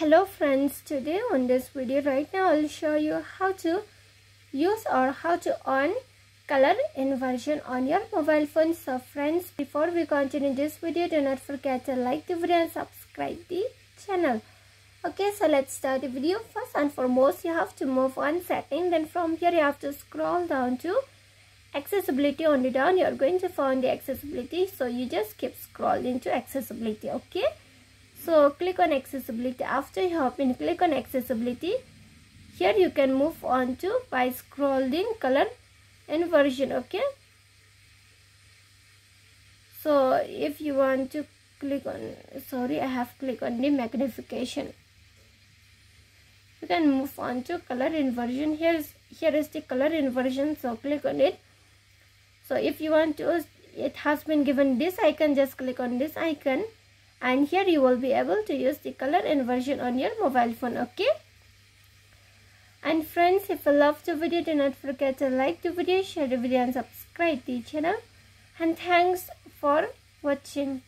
Hello friends, today on this video right now I'll show you how to use or how to on color inversion on your mobile phone. So friends, before we continue this video, do not forget to like the video and subscribe the channel. Okay, so let's start the video. First and foremost, you have to move on setting, then from here you have to scroll down to accessibility. Only down you're going to find the accessibility, so you just keep scrolling to accessibility. Okay, so click on accessibility. After you have been click on accessibility, here you can move on to by scrolling color inversion. Okay, so if you want to click on, sorry, I have clicked on the magnification, you can move on to color inversion. Here is the color inversion, so click on it. So if you want to, it has been given this icon, just click on this icon, and here you will be able to use the color inversion on your mobile phone. Okay, and friends, if you love the video, do not forget to like the video, share the video and subscribe the channel, and thanks for watching.